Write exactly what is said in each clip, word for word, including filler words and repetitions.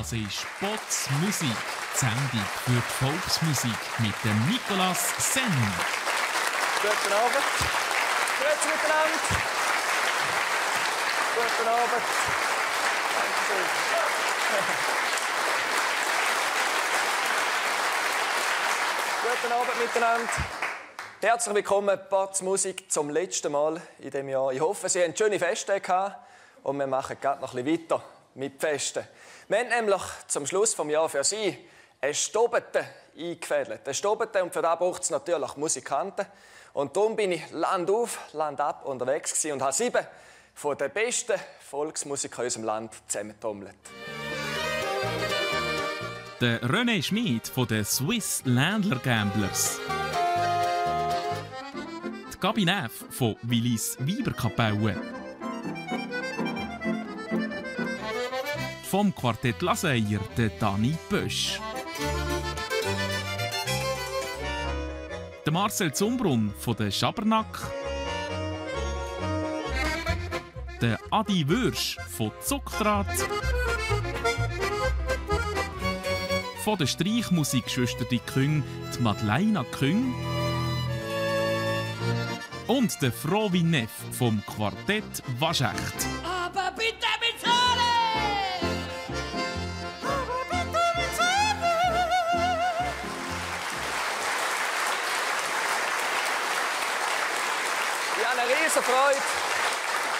Das ist Potzmusig, die Sendung für die Volksmusik mit dem Nicolas Senn. Guten Abend. Grüezi miteinander. Guten Abend. Danke. Guten Abend miteinander. Herzlich willkommen Potzmusig zum letzten Mal in diesem Jahr. Ich hoffe, Sie hatten schöne Feste gehabt und wir machen gerade noch ein bisschen weiter mit Festen. Wir haben nämlich zum Schluss des Jahres für Sie einen Stobete eingefädelt. Einen Stobete, und für das braucht es natürlich Musikanten. Und darum bin ich landauf, landab unterwegs gewesen und habe sieben von den besten Volksmusikern in unserem Land zusammentrommelt. Der René Schmid von den Swiss Landler Gamblers. Die Gabi Neff von Willis Weiberkapelle. Vom Quartett Lasair, der Dani Bösch. Der Marcel Zumbrunn von der Schabernack. Der Adi Würsch von Zuckrad. Von der Streichmusik-Schwester die Küng, die Madeleine Küng. Und der Frau Neff vom Quartett Waschecht. Aber bitte bezahlen! Freude.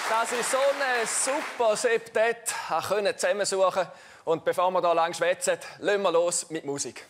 Das ist so ein super Septett, können zusammensuchen. Und bevor wir hier lang schwätzen, lassen wir los mit Musik.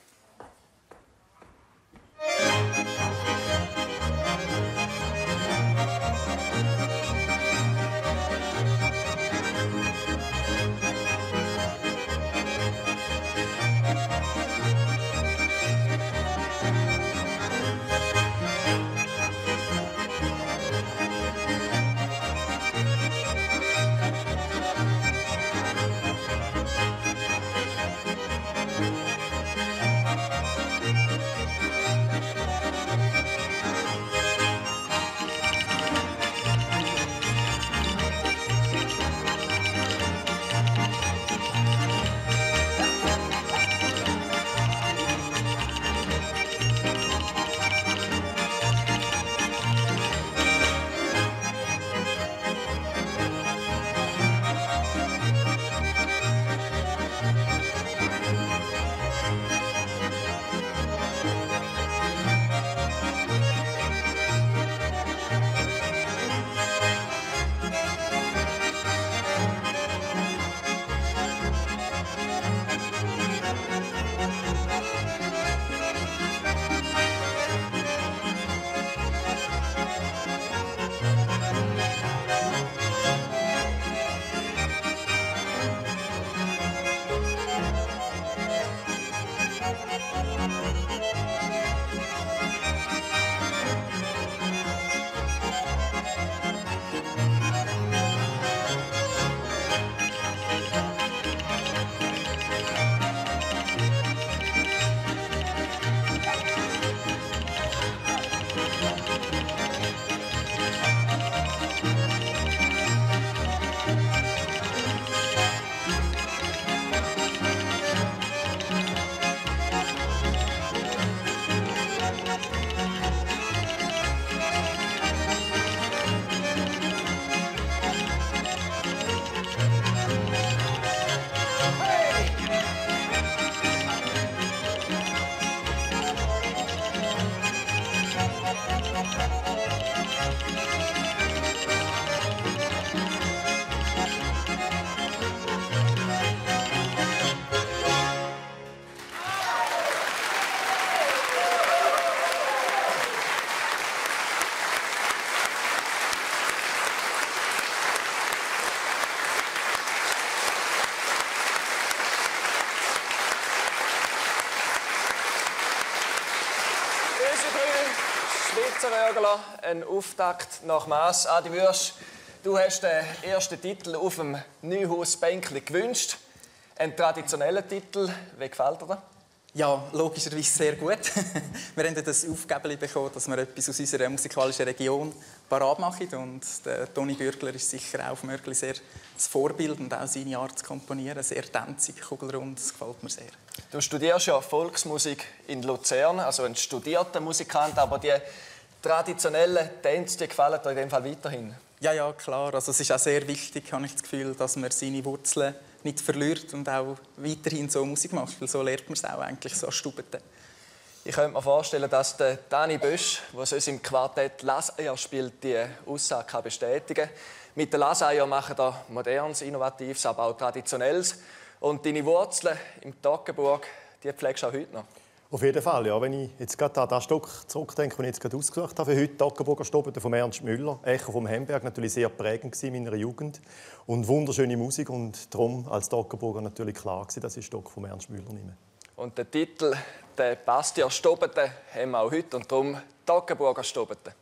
Schwyzerörgeli, ein Auftakt nach Mass. Adi Würsch, du hast den ersten Titel auf dem Neuhaus-Bänkli gewünscht. Einen traditionellen Titel. Wie gefällt dir? Ja, logischerweise sehr gut. Wir haben das Aufgabe bekommen, dass wir etwas aus unserer musikalischen Region parat machen. Und der Toni Bürgler ist sicher auch auf Mörgli sehr das Vorbild und auch seine Art zu komponieren. Sehr tänzig, kugelrund, das gefällt mir sehr. Du studierst ja Volksmusik in Luzern, also ein studierter Musikant, aber die traditionellen Tänze, die gefallen dir in dem Fall weiterhin? Ja, ja, klar. Also es ist auch sehr wichtig, habe ich das Gefühl, dass man seine Wurzeln nicht verliert und auch weiterhin so Musik macht, weil so lernt man es auch eigentlich, so Stubete. Ich könnte mir vorstellen, dass der Dani Bösch, der sonst im Quartett Lasair spielt, die Aussage bestätigen kann. Mit der Lasair machen er Modernes, Innovatives, aber auch Traditionelles. Und deine Wurzeln im Toggenburg, die pflegst du auch heute noch? Auf jeden Fall, ja. Wenn ich jetzt gerade an das Stück zurückdenke, das ich jetzt gerade ausgesucht habe für heute, «Toggenburger Stubete» von Ernst Müller, «Echo vom Hemberg», natürlich sehr prägend in meiner Jugend und wunderschöne Musik und darum als Toggenburger natürlich klar gewesen, dass ich das Stück von Ernst Müller nehme. Und der Titel, der passt ja, «Stubete» haben wir auch heute und darum «Toggenburger Stubete».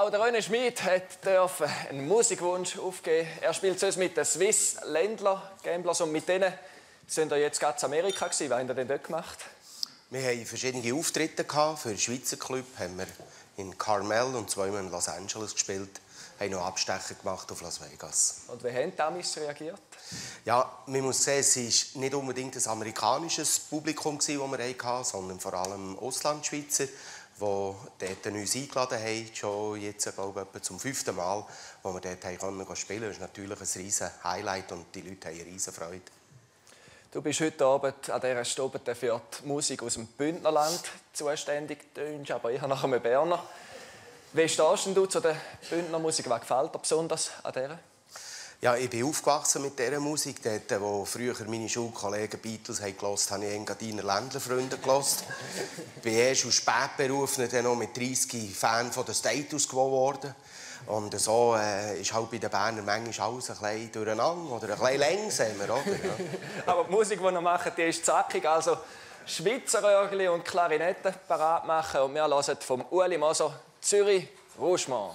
Auch der René Schmid durfte einen Musikwunsch aufgeben. Er spielt sonst mit den Swiss Landler Gamblers und mit denen sind wir jetzt gerade in Amerika gewesen. Was haben wir denn dort gemacht? Wir hatten verschiedene Auftritte gehabt. Für den Schweizer Club haben wir in Carmel und zweimal in Los Angeles gespielt. Wir haben noch Abstecher gemacht auf Las Vegas. Und wie haben die Amis reagiert? Ja, man muss sehen, es war nicht unbedingt ein amerikanisches Publikum, das wir hatten, sondern vor allem Auslandschweizer, die uns eingeladen haben, schon jetzt, glaube ich, zum fünften Mal, wo wir dort spielen konnten. Das ist natürlich ein riesen Highlight und die Leute haben eine riesen Freude. Du bist heute Abend an dieser Stubete für die Musik aus dem Bündnerland zuständig, tönst aber ich habe nachher einen Berner. Wie stehst du zu der Bündnermusik? Was gefällt dir besonders an dieser? Ja, ich bin aufgewachsen mit dieser Musik. Dort, wo früher meine Schulkollegen Beatles gehört haben, habe ich Engadiner Ländlerfreunde gehört. Ich bin erst aus Spätberufen dann noch mit dreißig Fan von der Status Quo geworden. Und so äh, ist halt bei den Bernern manchmal alles ein bisschen durcheinander oder ein bisschen langsamer. Oder? Ja. Aber die Musik, die wir machen, die ist zackig. Also Schwyzerörgeli und Klarinette parat machen. Und wir hören vom Ueli Mooser Zürich Ruchemann.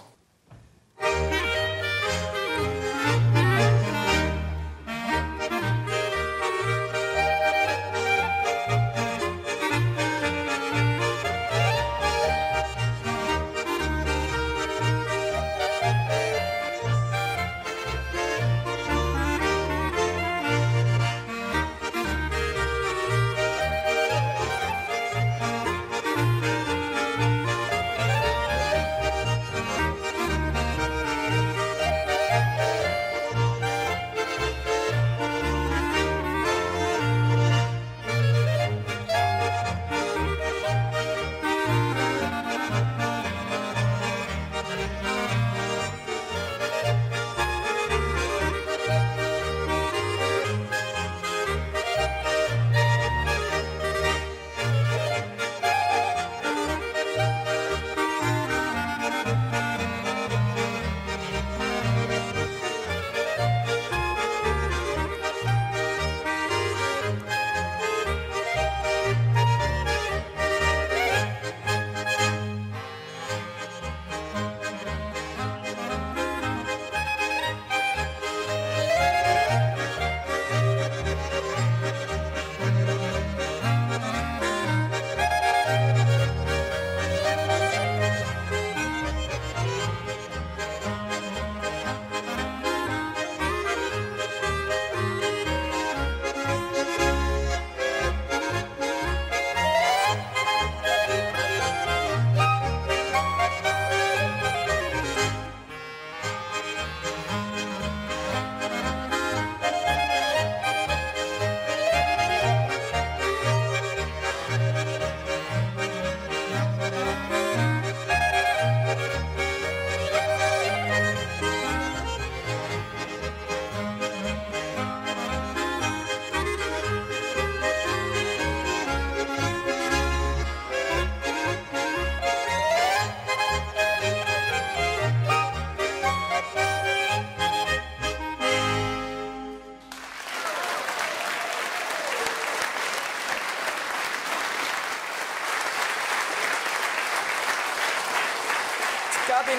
Gabi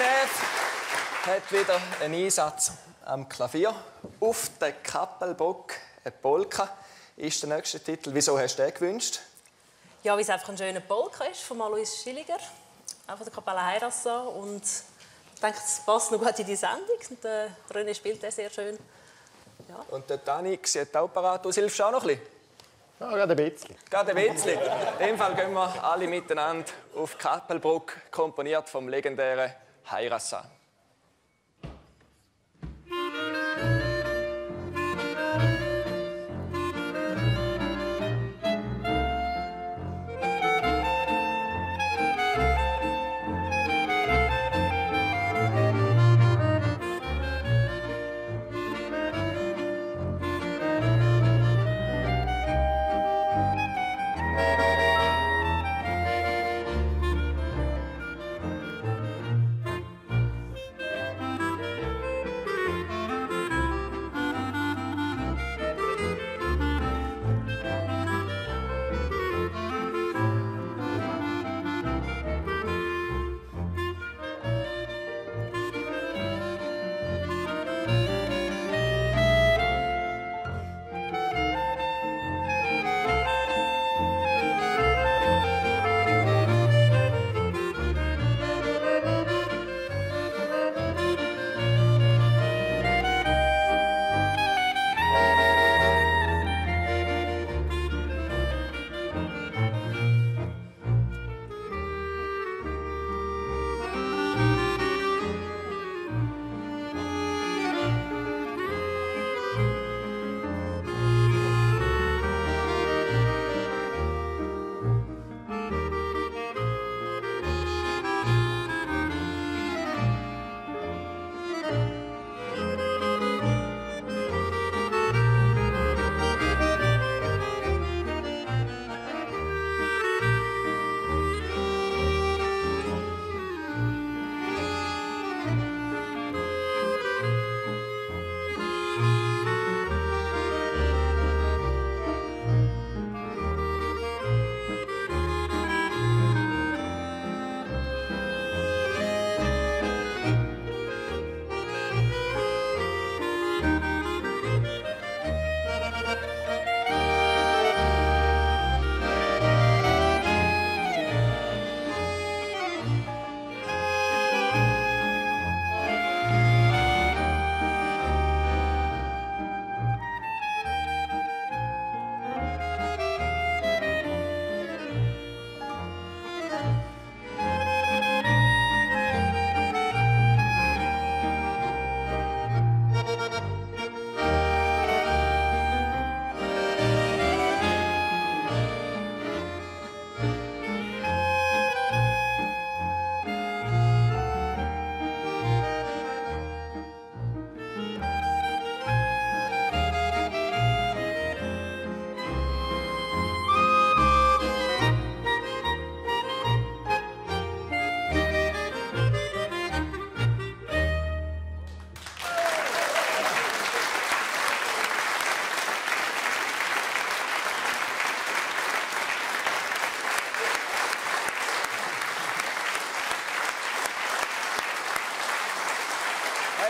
hat wieder einen Einsatz am Klavier. Auf der Kappelbrücke, eine Polka, ist der nächste Titel. Wieso hast du den gewünscht? Ja, weil es einfach ein schöner Polka ist, von Alois Schilliger, auch von der Kapelle Heirassa. Und ich denke, es passt noch gut in die Sendung. Und der René spielt den sehr schön. Ja. Und der Dani sieht auch parat aus. Hilfst du auch noch ein bisschen? Ja, gerade ein bisschen. Gerade ein bisschen. In dem Fall gehen wir alle miteinander auf die Kappelbrücke, komponiert vom legendären Heirassa.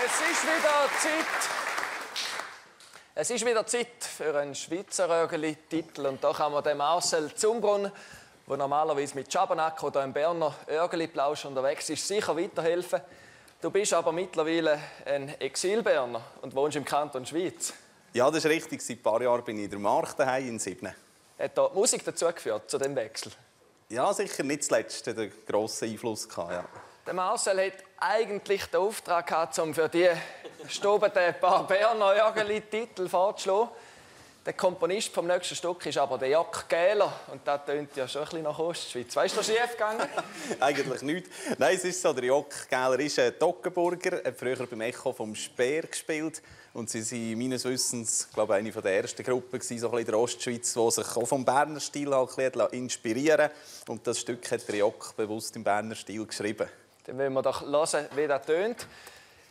Es ist wieder Zeit. Es ist wieder Zeit für einen Schwyzerörgeli-Titel. Und da kann man den Marcel Zumbrunn, der normalerweise mit Schabernack oder einem Berner Örgeli-Plausch unterwegs ist, sicher weiterhelfen. Du bist aber mittlerweile ein Exilberner und wohnst im Kanton Schweiz. Ja, das ist richtig. Seit ein paar Jahren bin ich in der Markt daheim in Siebenen. Hat da die Musik dazu geführt, zu diesem Wechsel? Ja, sicher nicht zuletzt. Der grosse Einfluss hatte, ja. Der Marcel hat eigentlich den Auftrag gehabt, um für die stobenden paar Berner Örgeli-Titel vorzuschlagen. Der Komponist vom nächsten Stück ist aber der Jock Gähler. Und das tönt ja schon ein bisschen nach Ostschweiz. Weißt du, was schief gegangen? Eigentlich nicht. Nein, es ist so, der Jock Gähler ist ein Toggenburger, hat früher beim Echo vom Speer gespielt. Und sie waren meines Wissens, glaube ich, eine der ersten Gruppen so in der Ostschweiz, die sich auch vom Berner Stil inspirieren lassen. Und das Stück hat der Jock bewusst im Berner Stil geschrieben. Dann wollen wir doch hören, wie das tönt.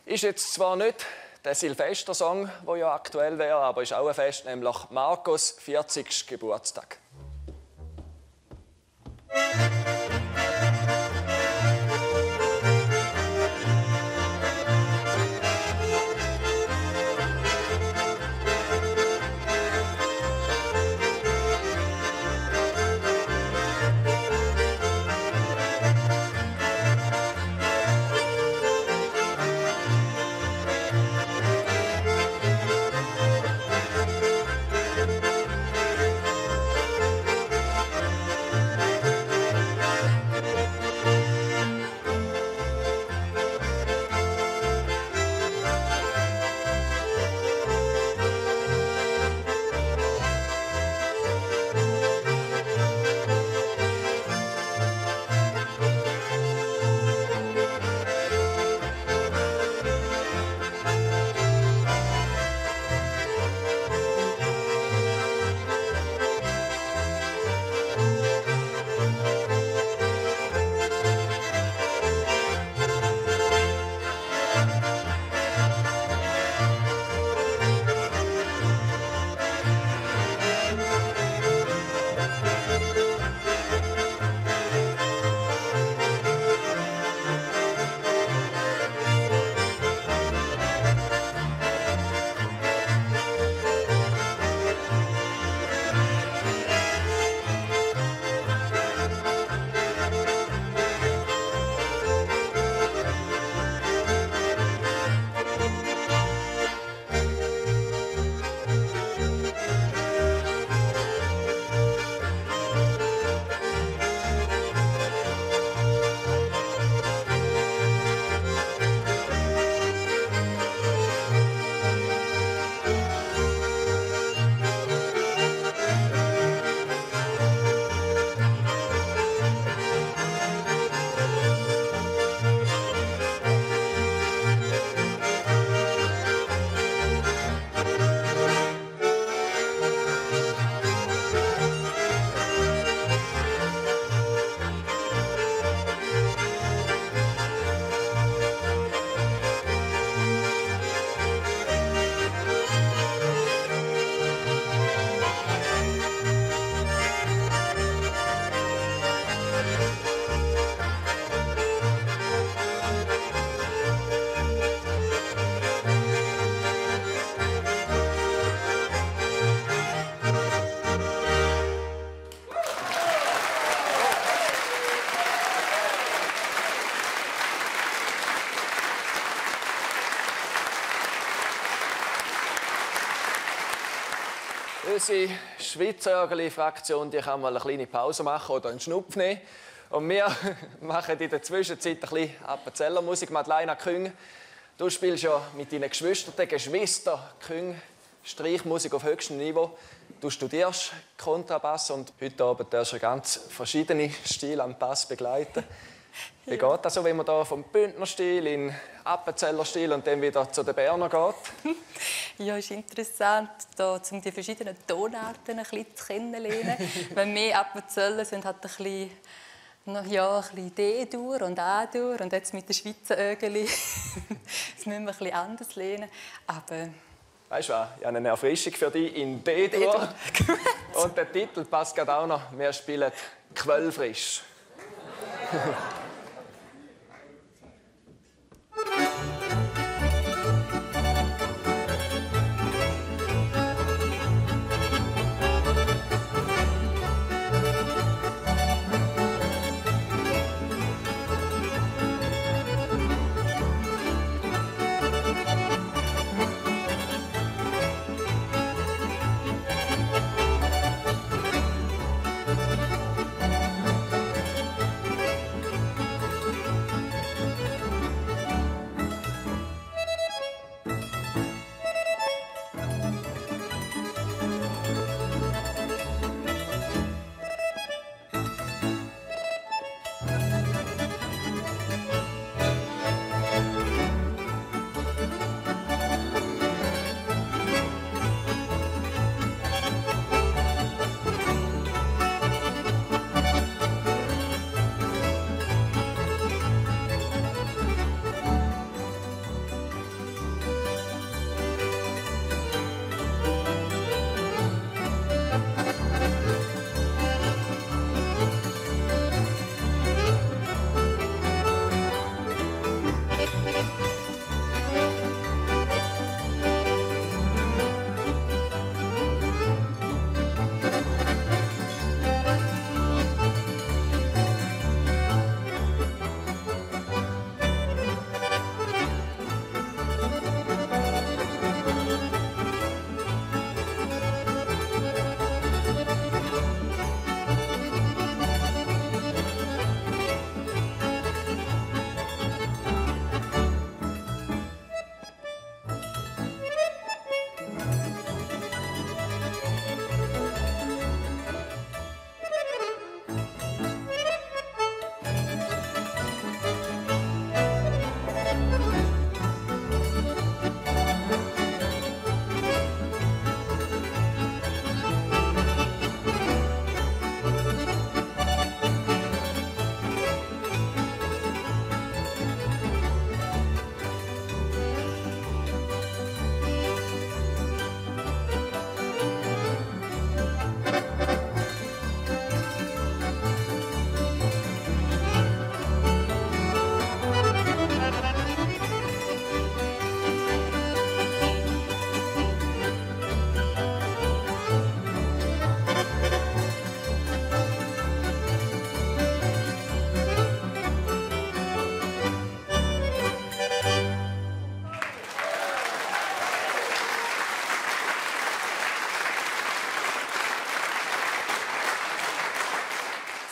Ist jetzt zwar nicht der Silvester-Song, der ja aktuell wäre, aber ist auch ein Fest, nämlich Markus vierzigsten Geburtstag. Unsere Schwyzerörgeli-Fraktion kann mal eine kleine Pause machen oder einen Schnupf nehmen. Und wir machen in der Zwischenzeit ein bisschen Appenzellermusik. Madeleine Küng, du spielst ja mit deinen Geschwistern, Geschwister Küng, Streichmusik auf höchstem Niveau. Du studierst Kontrabass und heute Abend darfst du ganz verschiedene Stile am Bass begleiten. Wie geht das so, wenn man da vom Bündnerstil in den Appenzellerstil und dann wieder zu den Berner geht? Ja, es ist interessant, da, um die verschiedenen Tonarten ein bisschen zu kennenlernen. Wenn wir Appenzeller sind, hat ein bisschen, ja, ein bisschen D-Dur und A-Dur. Und jetzt mit den Schwyzerörgeli. Das müssen wir ein bisschen anders lernen. Aber weißt du was? Ich habe eine Erfrischung für dich in D-Dur. Und der Titel passt gerade auch noch. Wir spielen Quellfrisch.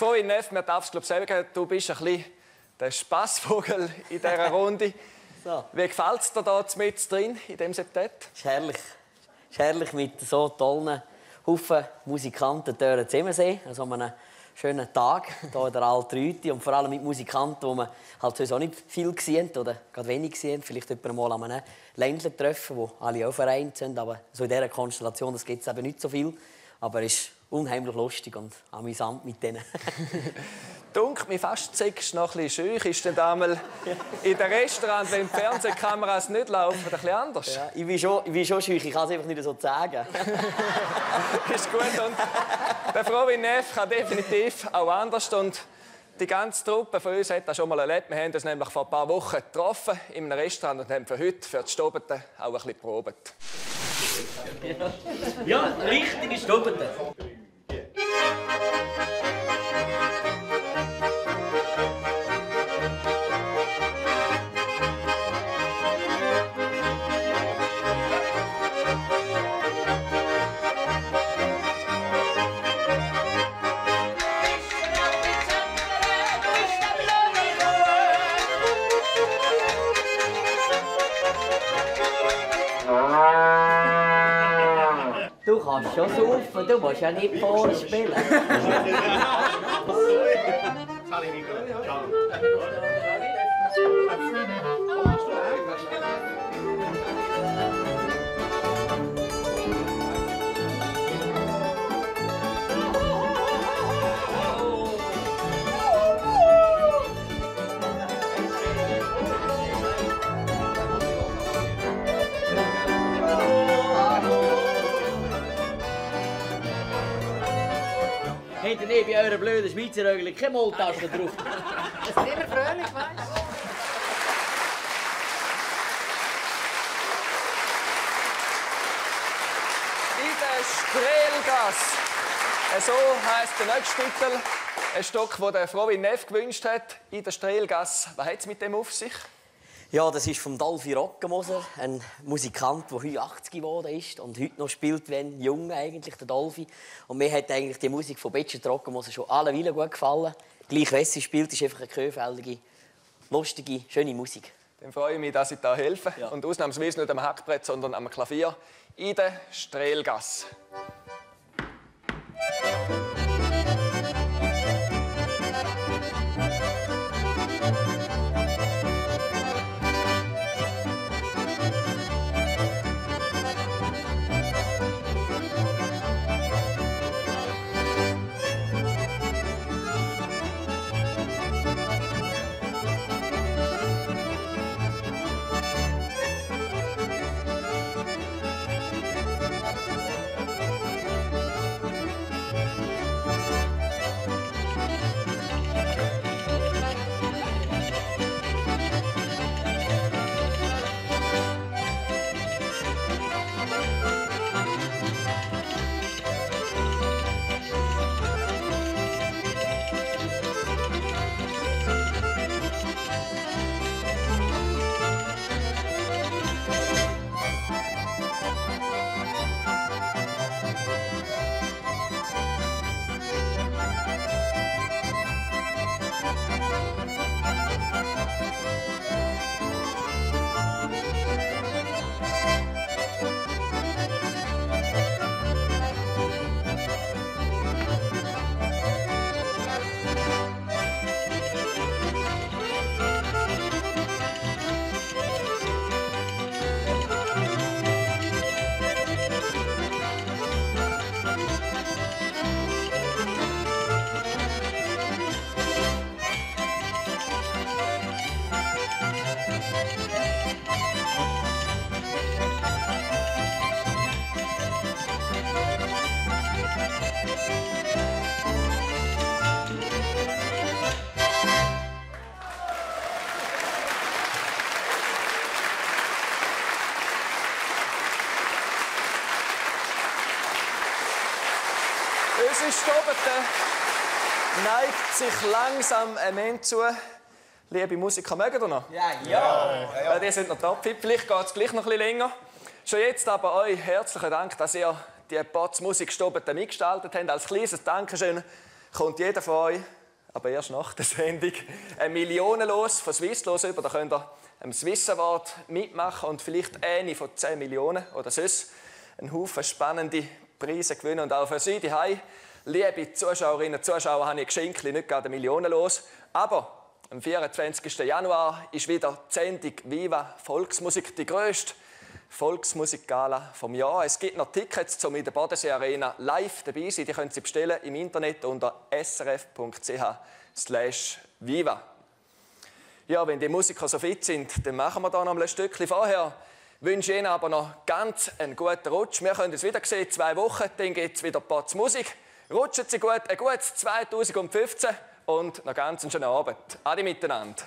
vorhin, Neff, man darf es glaube ich sagen, du bist ein bisschen der Spassvogel in dieser Runde. So. Wie gefällt es dir da mit drin, in diesem Septet? Es ist herrlich. Es ist herrlich, mit so tollen Haufen Musikanten zu sehen, an so einem schönen Tag hier in der Altrüti. Und vor allem mit Musikanten, die man halt sonst auch nicht viel gesehen oder gerade wenig gesehen. Vielleicht jemanden mal an einem Ländler treffen, wo alle auch vereint sind. Aber so in dieser Konstellation gibt es eben nicht so viel. Aber es ist unheimlich lustig und amüsant mit denen. Dunkel, mir fast zickst noch ein bisschen scheu. Ist denn einmal in den Restaurant, wenn die Fernsehkameras nicht laufen, etwas anders? Ja, ich bin schon, ich bin schon scheu, ich kann es einfach nicht so sagen. Ist gut. Und der Frau wie Neff kann definitiv auch anders. Und die ganze Truppe von uns hat das schon mal erlebt. Wir haben uns nämlich vor ein paar Wochen getroffen in einem Restaurant und haben für heute, für die Stobeten, auch ein bisschen geprobt. Ja, richtige Stobeten. Du kannst schon saufen, du musst ja nicht vorspielen. Hinten bei euren blöden Schwyzerörgeli keine Molltaschen drauf. Das ist immer fröhlich, weißt du? In der Strehlgasse. So heisst der nächste Titel. Ein Stock, den der Frau Neff gewünscht hat. In der Strehlgasse. Was hat es mit dem auf sich? Ja, das ist von Dalfi Rockenmoser, ein Musikant, der heute achtzig geworden ist und heute noch spielt, wenn jung eigentlich, der Dalfi. Und mir hat eigentlich die Musik von Betschert Rockenmoser schon alleweil gut gefallen. Gleich was sie spielt, ist einfach eine köhfällige, lustige, schöne Musik. Dann freue ich mich, dass ich da helfe. Ja. Und ausnahmsweise nicht am Hackbrett, sondern am Klavier in der Strehlgasse. Unsere Stobete neigt sich langsam am Ende zu. Liebe Musiker, mögen ihr noch? Ja, ja. ja, ja. Die sind noch topfit. Vielleicht geht es gleich noch etwas länger. Schon jetzt aber euch herzlichen Dank, dass ihr die Potzmusig-Stobete mitgestaltet habt. Als kleines Dankeschön kommt jeder von euch, aber erst nach der Sendung, ein Millionenlos von Swiss los über. Da könnt ihr am Swiss Award mitmachen und vielleicht eine von zehn Millionen oder sonst einen Haufen spannende Preise gewinnen. Und auch für Sie die Hei, liebe Zuschauerinnen und Zuschauer, habe ich geschenkt, nicht gerade Millionenlos. Aber am vierundzwanzigsten Januar ist wieder die Sendung Viva Volksmusik, die grösste Volksmusikgala vom Jahr. Es gibt noch Tickets zum in der Bodensee Arena live dabei sein. Die können Sie bestellen im Internet unter s r f punkt c h slash viva. Ja, wenn die Musiker so fit sind, dann machen wir da noch ein Stückchen vorher. Ich wünsche Ihnen aber noch ganz einen guten Rutsch. Wir können uns wieder sehen, zwei Wochen, dann geht es wieder Potzmusig. Rutschen Sie gut, ein gutes zweitausendfünfzehn und noch ganz einen schönen Abend. Adi miteinander.